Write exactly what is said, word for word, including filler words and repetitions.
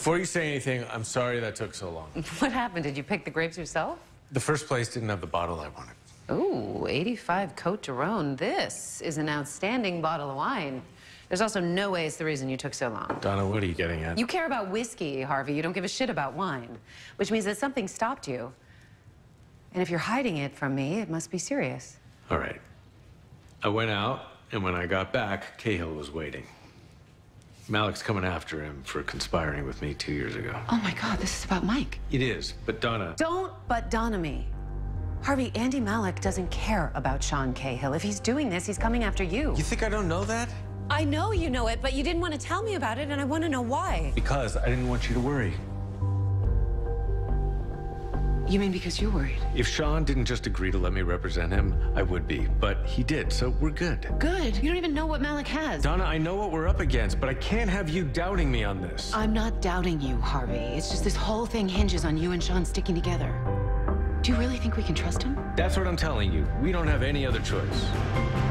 Before you say anything, I'm sorry that took so long. What happened? Did you pick the grapes yourself? The first place didn't have the bottle I wanted. Ooh, eighty-five Cote de Rhone. This is an outstanding bottle of wine. There's also no way it's the reason you took so long. Donna, what are you getting at? You care about whiskey, Harvey. You don't give a shit about wine, which means that something stopped you. And if you're hiding it from me, it must be serious. All right. I went out, and when I got back, Cahill was waiting. Malik's coming after him for conspiring with me two years ago. Oh, my God, this is about Mike. It is, but Donna... Don't but Donna me. Harvey, Andy Malik doesn't care about Sean Cahill. If he's doing this, he's coming after you. You think I don't know that? I know you know it, but you didn't want to tell me about it, and I want to know why. Because I didn't want you to worry. You mean because you're worried? If Sean didn't just agree to let me represent him, I would be. But he did, so we're good. Good? You don't even know what Malik has. Donna, I know what we're up against, but I can't have you doubting me on this. I'm not doubting you, Harvey. It's just this whole thing hinges on you and Sean sticking together. Do you really think we can trust him? That's what I'm telling you. We don't have any other choice.